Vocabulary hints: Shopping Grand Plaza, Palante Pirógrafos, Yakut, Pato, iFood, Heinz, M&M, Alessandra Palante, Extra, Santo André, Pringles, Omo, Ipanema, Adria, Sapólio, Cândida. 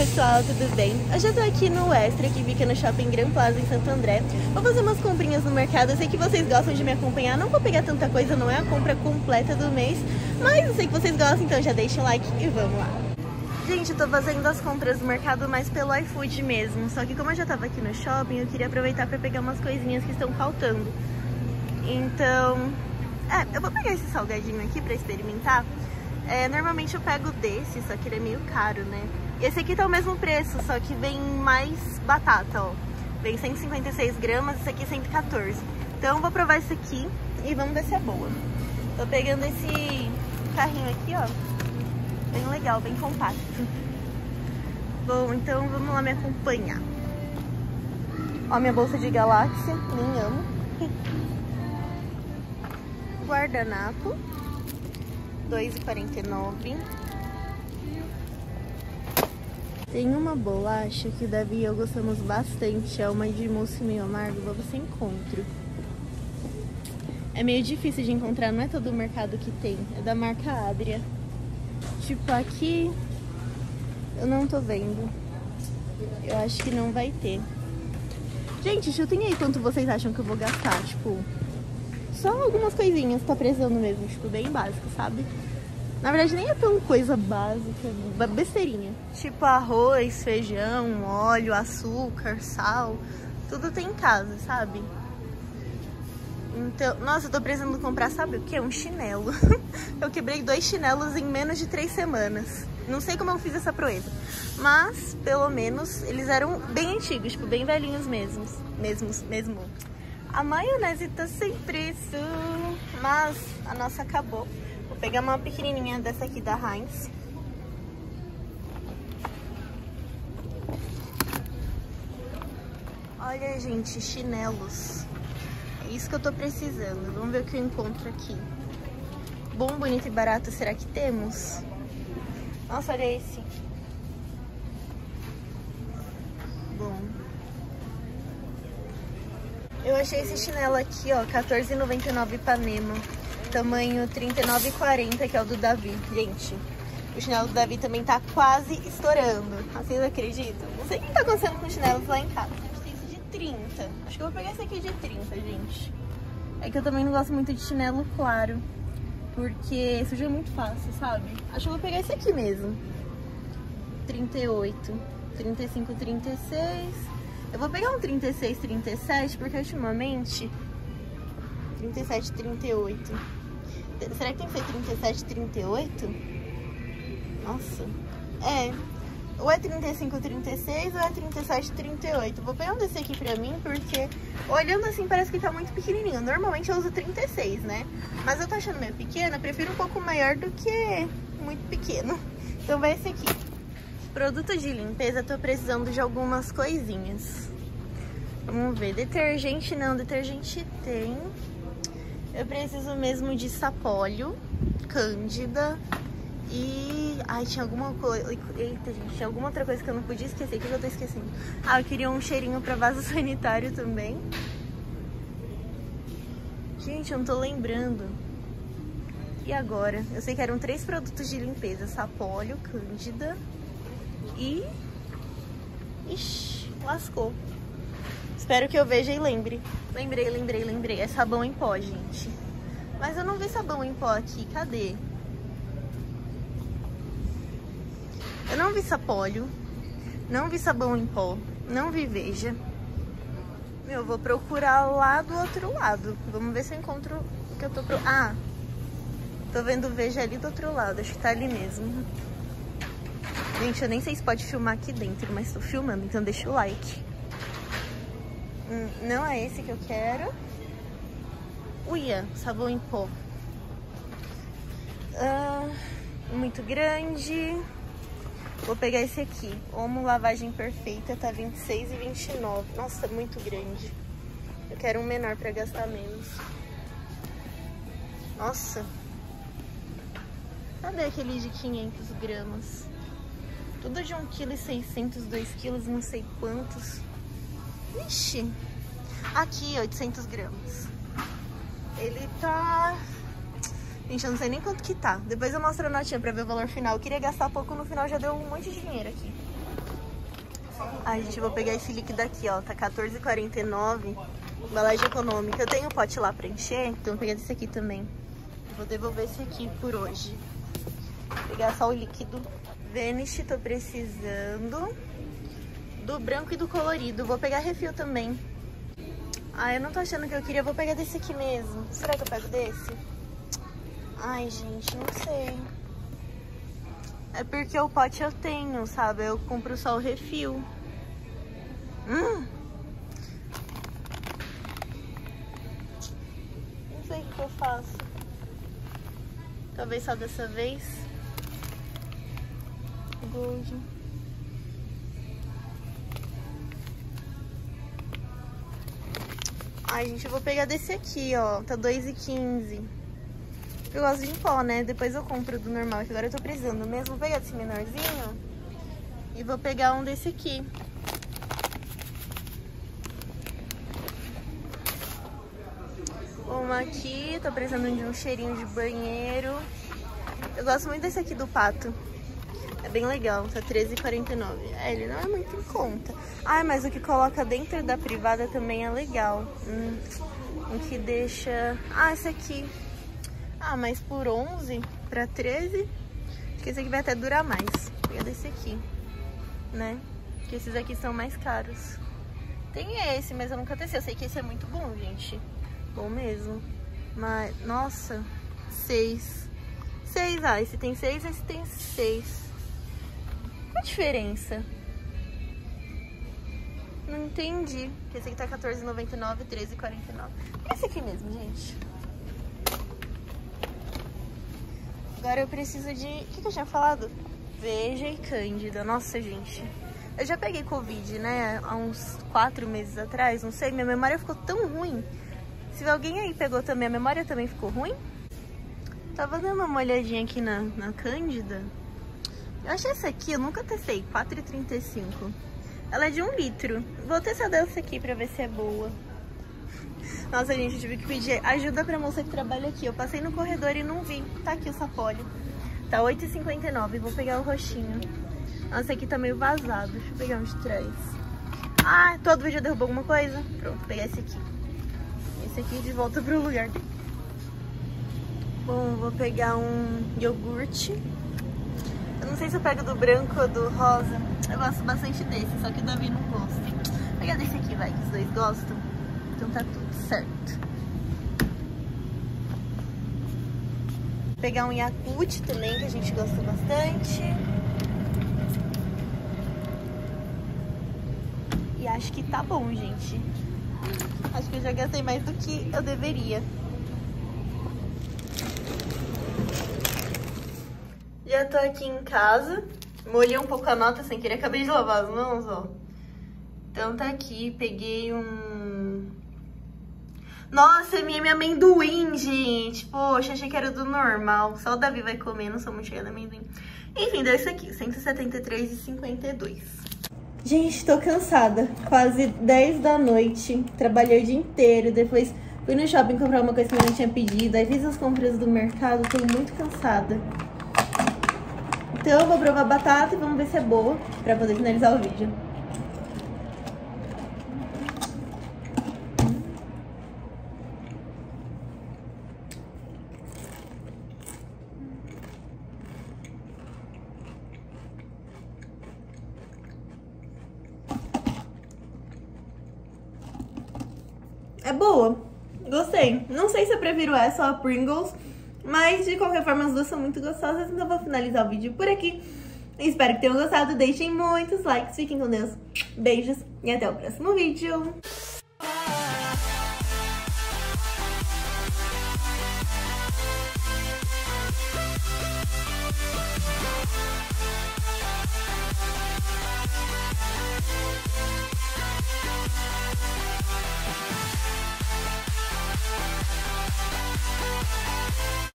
pessoal, tudo bem? Eu já tô aqui no Extra, que fica no Shopping Grand Plaza em Santo André. Vou fazer umas comprinhas no mercado, eu sei que vocês gostam de me acompanhar. Não vou pegar tanta coisa, não é a compra completa do mês, mas eu sei que vocês gostam, então já deixa o like e vamos lá. Gente, eu tô fazendo as compras no mercado, mas pelo iFood mesmo. Só que como eu já tava aqui no shopping, eu queria aproveitar pra pegar umas coisinhas que estão faltando. Então... eu vou pegar esse salgadinho aqui pra experimentar. Normalmente eu pego desse, só que ele é meio caro, né? Esse aqui tá o mesmo preço, só que vem mais batata, ó. Vem 156 gramas, esse aqui é 114. Então eu vou provar esse aqui e vamos ver se é boa. Tô pegando esse carrinho aqui, ó. Bem legal, bem compacto. Bom, então vamos lá me acompanhar. Ó, minha bolsa de galáxia, nem amo. Guardanapo. R$2,49. Tem uma bolacha que o Davi e eu gostamos bastante. É uma de mousse meio amargo. Vou ver se encontro. É meio difícil de encontrar, não é todo o mercado que tem. É da marca Adria. Tipo, aqui eu não tô vendo. Eu acho que não vai ter. Gente, chutem aí quanto vocês acham que eu vou gastar. Tipo... só algumas coisinhas, tá precisando mesmo, tipo, bem básico, sabe? Na verdade, nem é tão coisa básica, besteirinha. Tipo arroz, feijão, óleo, açúcar, sal, tudo tem em casa, sabe? Então, nossa, eu tô precisando comprar, sabe o que? Um chinelo. Eu quebrei 2 chinelos em menos de 3 semanas. Não sei como eu fiz essa proeza, mas, pelo menos, eles eram bem antigos, tipo, bem velhinhos mesmo. A maionese tá sem preço, mas a nossa acabou. Vou pegar uma pequenininha dessa aqui da Heinz. Olha, gente, chinelos. É isso que eu tô precisando. Vamos ver o que eu encontro aqui. Bom, bonito e barato, será que temos? Nossa, olha esse. Bom. Eu achei esse chinelo aqui, ó, R$14,99 Ipanema, tamanho 39,40, que é o do Davi. Gente, o chinelo do Davi também tá quase estourando, assim, eu acredito. Não sei o que tá acontecendo com os chinelos lá em casa. A gente tem esse de 30, acho que eu vou pegar esse aqui de 30, gente. É que eu também não gosto muito de chinelo claro, porque suja muito fácil, sabe? Acho que eu vou pegar esse aqui mesmo, 38, 35, 36... Eu vou pegar um 36, 37, porque ultimamente... 37, 38. Será que tem que ser 37, 38? Nossa. Ou é 35, 36 ou é 37, 38. Vou pegar um desse aqui pra mim, porque olhando assim parece que tá muito pequenininho. Normalmente eu uso 36, né? Mas eu tô achando meio pequeno, eu prefiro um pouco maior do que muito pequeno. Então vai esse aqui. Produto de limpeza, tô precisando de algumas coisinhas. Vamos ver, detergente não, detergente tem. Eu preciso mesmo de sapólio, cândida e... ai, tinha alguma coisa... eita, gente, tinha alguma outra coisa que eu não podia esquecer, que eu já tô esquecendo. Ah, eu queria um cheirinho pra vaso sanitário também. Gente, eu não tô lembrando. E agora? Eu sei que eram 3 produtos de limpeza, sapólio, cândida... e... ixi, lascou. Espero que eu veja e lembre. Lembrei. É sabão em pó, gente. Mas eu não vi sabão em pó aqui. Cadê? Eu não vi sapólio. Não vi sabão em pó. Não vi veja. Meu, eu vou procurar lá do outro lado. Vamos ver se eu encontro o que eu tô... ah! Tô vendo veja ali do outro lado. Acho que tá ali mesmo. Gente, eu nem sei se pode filmar aqui dentro, mas tô filmando, então deixa o like. Não é esse que eu quero. Uia, sabão em pó. Muito grande. Vou pegar esse aqui. Omo lavagem perfeita, tá R$26,29. Nossa, muito grande. Eu quero um menor pra gastar menos. Nossa. Cadê aquele de 500 gramas? Tudo de 1,6 kg, 2 kg, não sei quantos. Ixi. Aqui, 800 gramas. Ele tá... gente, eu não sei nem quanto que tá. Depois eu mostro a notinha pra ver o valor final. Eu queria gastar pouco, no final já deu um monte de dinheiro aqui. Ai, gente, eu vou pegar esse líquido aqui, ó. Tá R$14,49. Embalagem econômica. Eu tenho um pote lá pra encher, então eu vou pegar esse aqui também. Eu vou devolver esse aqui por hoje. Vou pegar só o líquido. Vanish, tô precisando do branco e do colorido. Vou pegar refil também. Ah, eu não tô achando o que eu queria. Vou pegar desse aqui mesmo. Será que eu pego desse? Ai, gente, não sei. É porque o pote eu tenho, sabe? Eu compro só o refil. Não sei o que eu faço. Talvez só dessa vez. Gold. Ai, gente, eu vou pegar desse aqui, ó. Tá R$2,15. Eu gosto de em pó, né? Depois eu compro do normal, que agora eu tô precisando mesmo. Vou pegar desse menorzinho e vou pegar um desse aqui. Uma aqui, tô precisando de um cheirinho de banheiro. Eu gosto muito desse aqui do Pato. É bem legal, tá R$13,49. É, ele não é muito em conta. Ah, mas o que coloca dentro da privada também é legal. O que deixa... Ah, esse aqui. Ah, mas por 11 pra 13, acho que esse aqui vai até durar mais. Vou pegar desse aqui, né? Porque esses aqui são mais caros. Tem esse, mas eu nunca testei. Eu sei que esse é muito bom, gente. Bom mesmo. Mas, nossa, 6. 6, ah, esse tem 6, esse tem 6. Qual a diferença? Não entendi. Esse aqui tá R$14,99, R$13,49. Esse aqui mesmo, gente. Agora eu preciso de... O que eu tinha falado? Veja e Cândida. Nossa, gente. Eu já peguei Covid, né? Há uns 4 meses atrás, não sei. Minha memória ficou tão ruim. Se alguém aí pegou também, a memória também ficou ruim. Tava dando uma olhadinha aqui na Cândida. Eu achei essa aqui, eu nunca testei. R$4,35. Ela é de 1 litro. Vou testar dessa aqui pra ver se é boa. Nossa, gente, eu tive que pedir ajuda pra moça que trabalha aqui. Eu passei no corredor e não vi. Tá aqui o sapólio. Tá R$8,59. Vou pegar o roxinho. Nossa, aqui tá meio vazado. Deixa eu pegar um de trás. Ah, todo vídeo derrubou alguma coisa? Pronto, vou pegar esse aqui. Esse aqui de volta pro lugar. Bom, vou pegar um iogurte. Eu não sei se eu pego do branco ou do rosa. Eu gosto bastante desse, só que o Davi não gosta. Vou pegar desse aqui, vai, que os dois gostam. Então tá tudo certo. Vou pegar um Yakut também, que a gente gosta bastante. E acho que tá bom, gente. Acho que eu já gastei mais do que eu deveria. Já tô aqui em casa. Molhei um pouco a nota sem querer. Acabei de lavar as mãos, ó. Então tá aqui. Peguei um... Nossa, M&M amendoim, gente. Poxa, achei que era do normal. Só o Davi vai comer, não sou muito cheia de amendoim. Enfim, deu isso aqui, R$173,52. Gente, tô cansada. Quase 10 da noite. Trabalhei o dia inteiro. Depois fui no shopping comprar uma coisa que eu não tinha pedido. Aí fiz as compras do mercado. Tô muito cansada. Então eu vou provar batata e vamos ver se é boa pra poder finalizar o vídeo. É boa, gostei. Não sei se eu prefiro essa ou a Pringles, mas de qualquer forma as duas são muito gostosas, então eu vou finalizar o vídeo por aqui. Espero que tenham gostado, deixem muitos likes, fiquem com Deus, beijos e até o próximo vídeo.